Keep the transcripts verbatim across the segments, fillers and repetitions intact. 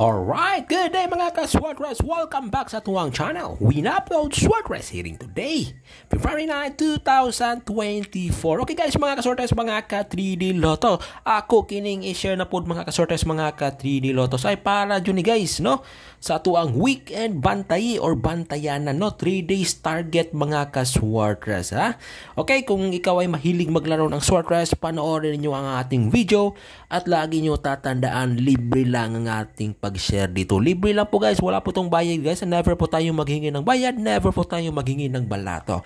Alright, good day mga ka Swertres. Welcome back sa tuwang channel WIN uploads Swertres hearing today February nine, two thousand twenty-four. Okay guys mga ka Swertres, mga ka three D Lotto. Ako kining i-share na pod mga ka Swertres, mga ka three D Lotto ay para dyan ni guys no, sa tuwang weekend bantay or bantayanan no, three days target mga ka Swertres ha. Okay, kung ikaw ay mahilig maglaro ng Swertres, panoorin niyo ang ating video at lagi niyo tatandaan libre lang ang ating pag share dito. Libre lang po guys, wala po tong bayad guys, never po tayo maghingi ng bayad, never po tayo maghingi ng balato.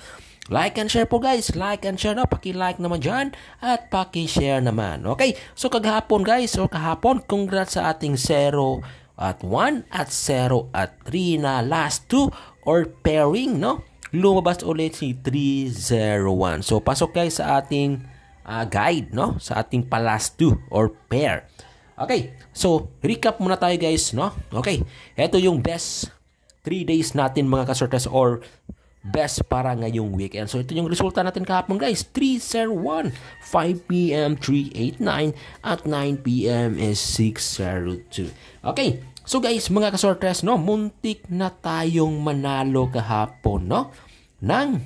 Like and share po guys, like and share na, paki-like naman dyan at paki-share naman. Okay, so kagahapon guys, so kahapon, congrats sa ating zero at one at zero at three na last two or pairing no, lumabas ulit si three zero one. So pasok guys sa ating uh, guide no, sa ating pa last two or pair. Okay, so recap muna tayo guys no. Okay, eto yung best three days natin mga ka-Swertres or best para ngayong weekend. So ito yung resulta natin kahapon guys, three zero one, five p m three eight nine at nine p m is six zero two. Okay, so guys mga ka-Swertres no, muntik na tayong manalo kahapon no ng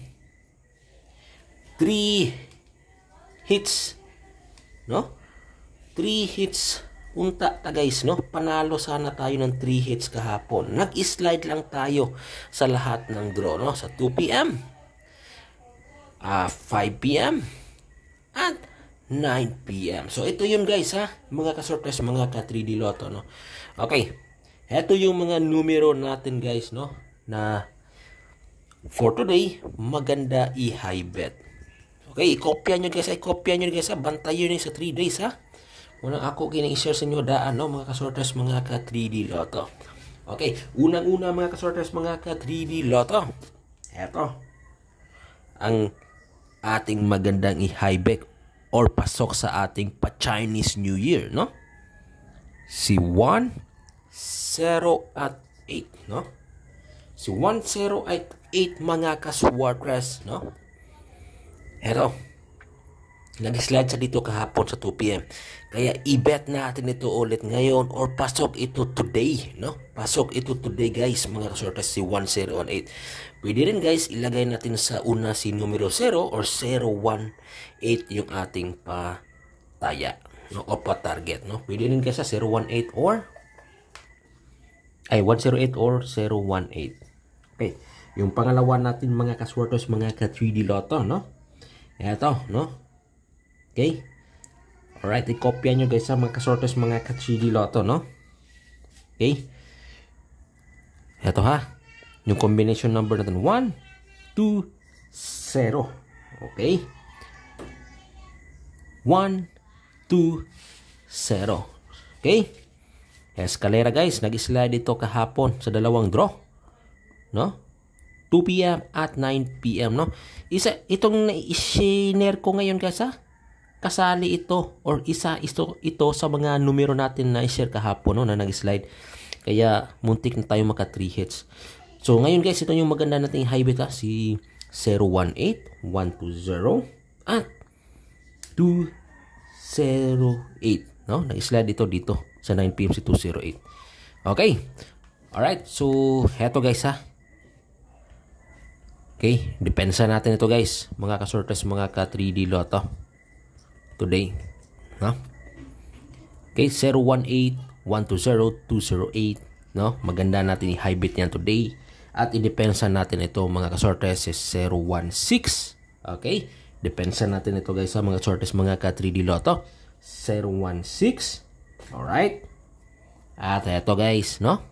three hits no, three hits. Unta ta guys no, panalo sana tayo ng three hits kahapon. Nag-slide lang tayo sa lahat ng draw no, sa two p m, uh, five p m at nine p m So ito yun guys ha, mga ka-Swertres, mga ka-three D Lotto no. Okay, ito yung mga numero natin guys no, na for today maganda i-high bet. Okay, kopya nyo guys, ay kopya nyo guys ha, bantayan nyo sa three days ha. Unang ako kini-share sa inyo daan no, mga ka-Swertres, mga ka-three D Lotto. Okay, unang-una mga ka-Swertres, mga ka-three D Lotto, eto ang ating magandang i-high back or pasok sa ating pa-Chinese New Year no, si one zero at eight no, si one zero at eight mga ka-Swertres no. Eto nag-slide sa dito kahapon sa two p m. Kaya i-bet natin ito ulit ngayon or pasok ito today, no? Pasok ito today guys, mga ka-Swertres, si one zero one eight. Pwede rin guys, ilagay natin sa una si numero zero or zero one eight yung ating pataya, no? O pa-target, no? Pwede rin guys sa zero one eight or ay one zero eight or zero one eight. Okay, yung pangalawa natin mga ka-Swertres, mga ka-three D Lotto, no? Ito, no? Okay, alright, i-copya nyo guys sa mga ka-Swertres, mga ka-three D Lotto no. Okay, eto ha, yung combination number natin one, two, zero. Okay, one, two, zero. Okay, escalera guys, nag-slide ito kahapon sa dalawang draw no, two p m at nine p m no. Isa, itong i-share ko ngayon guys ha, kasali ito or isa ito, ito sa mga numero natin na i-share kahapon no, na nag-slide. Kaya muntik na tayo maka three hits. So ngayon guys, ito yung maganda nating high bet ha, si zero one eight, one two zero at two zero eight no, nag-slide ito dito sa nine p m si two zero eight. Okay, alright, so heto guys ha. Okay, depensa natin ito guys, mga ka-Swertres, mga ka-three D Lotto today no. Okay, zero one eight, one two zero, two zero eight no, maganda natin i-high bet niyan today at idepensa natin ito mga ka-Swertres, zero one six. Okay, depensa natin ito guys sa mga ka-Swertres, mga ka-three D Lotto, zero one six. Alright, at ito guys no,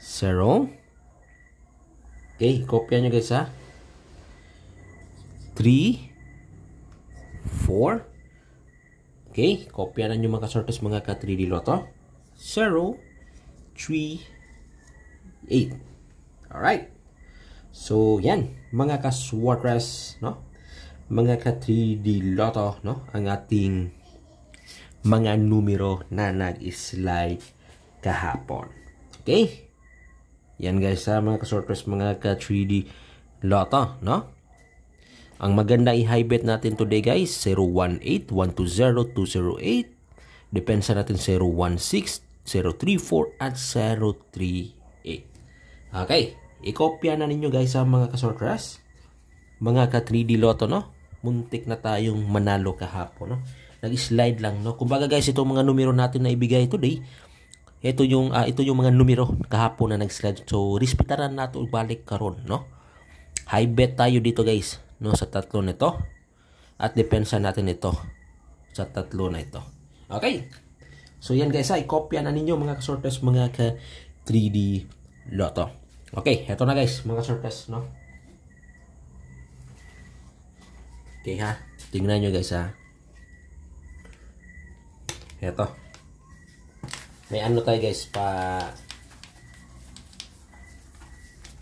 zero. Okay, kopya nyo guys ha, three four. Okay, kopya na nyo mga ka-Swertres, mga ka-three D Lotto, zero three eight. Alright, so yan mga ka-Swertres no, mga ka-three D Lotto no, ang ating mga numero na nag-slide kahapon. Okay, yan guys ha, mga ka-Swertres, mga ka-three D Lotto no. Ang maganda i-high bet natin today guys, zero one eight, one two zero, two zero eight. Depensa natin zero one six, zero three four at zero three eight. Okay, ikopya na ninyo guys sa mga ka-Swertres, mga ka three D Lotto, no? Muntik na tayong manalo kahapon, no? Nag-slide lang, no? Kumbaga guys, itong mga numero natin na ibigay today, ito yung uh, ito yung mga numero kahapon na nag-slide. So respetaran nato balik karon, no? High bet tayo dito guys, no, sa tatlo nito. At depensa natin ito sa tatlo na ito. Okay. So yan guys, ay kopya na ninyo mga ka-Swertres, mga ka three D Lotto. Okay, ito na guys, mga ka-Swertres, no. Okay ha. Tingnan niyo guys ha. Ito. May ano tayo guys pa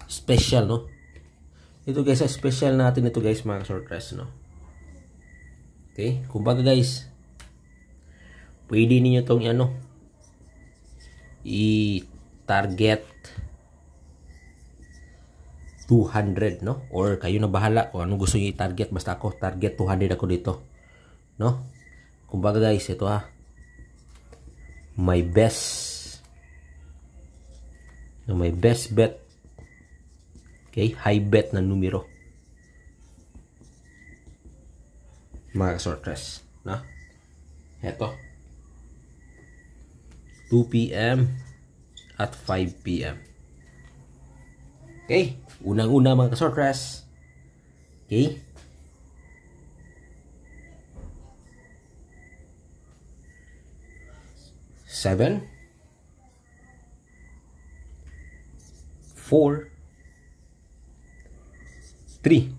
special, no. Ito guys, special natin ito guys mga ka-Swertres, no. Okay, kumbaga guys, pwede niyo tong ano i-target two hundred, no? Or kayo na bahala kung ano gusto niyo i-target, basta ako target two hundred ako dito, no? Kumbaga guys, ito ha. My best. No, my best bet. Okay, high bet na numero. Mga ka-Swertres, no? Ito. two P M at five P M Okay, unang-una mga ka-Swertres. Okay, seven, four, three.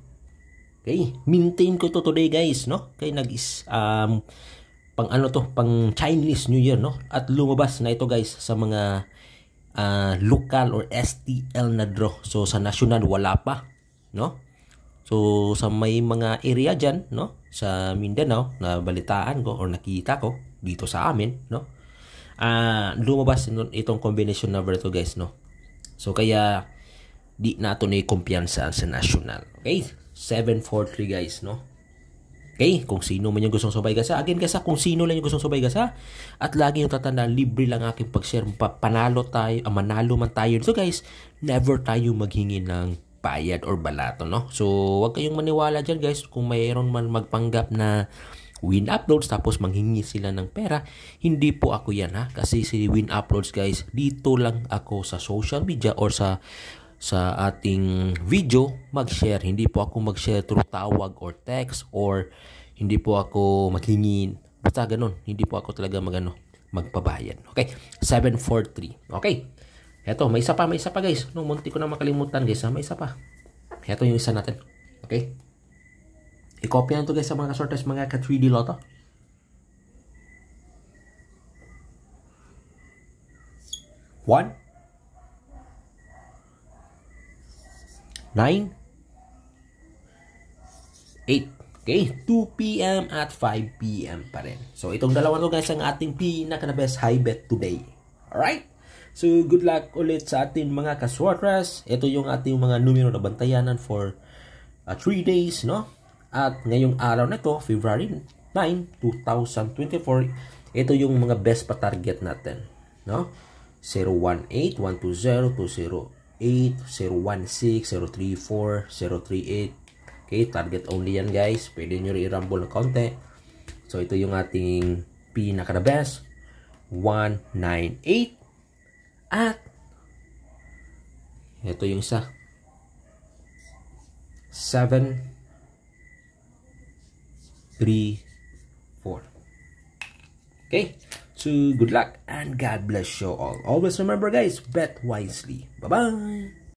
Okay, maintain ko ito today guys, no? Okay, nag-is um pang ano to, pang Chinese New Year, no? At lumabas na ito guys sa mga uh, local or S T L na draw. So sa national wala pa, no? So sa may mga area dyan, no? Sa Mindanao na balitaan ko or nakita ko dito sa amin, no? Ah, uh, lumabas itong combination number to guys, no? So kaya di nato na kumpiyansa sa national. Okay? seven four three guys, no? Okay, kung sino man yung gustong subay gasa, again gasa, kung sino lang yung gustong subay gasa, at lagi yung tatandaan, libre lang aking pag-share, panalo tayo, ah, manalo man tayo. So guys, never tayo maghingi ng bayad or balato, no? So, wag kayong maniwala dyan guys, kung mayroon man magpanggap na WIN Uploads, tapos manghingi sila ng pera, hindi po ako yan ha, kasi si WIN Uploads guys, dito lang ako sa social media or sa sa ating video mag-share. Hindi po ako mag-share through tawag or text, or hindi po ako maghingin. Basta ganun. Hindi po ako talaga magano magpabayad. Okay. seven four three. Okay. Ito. May isa pa. May isa pa guys. No, munti ko na makalimutan guys. May isa pa. Ito yung isa natin. Okay. I-copy na ito guys sa mga ka-Swertres, mga ka three D Lotto. one. nine, eight. Okay, two P M at five P M pa rin. So itong dalawa to guys ang ating pinaka best high bet today. Alright, so good luck ulit sa ating mga ka-Swertres. Ito yung ating mga numero na bantayanan for uh, three days, no? At ngayong araw na to, February nine, two thousand twenty-four, ito yung mga best pa target natin, no? zero one eight, one two zero, two zero eight, zero one six, zero three four, zero three eight. Okay, target only yan guys. Pwede nyo i-rumble ng konti. So ito yung ating pinaka best, one nine eight. At ito yung isa, seven three four. Okay, so good luck and God bless you all. Always remember guys, bet wisely. Bye-bye.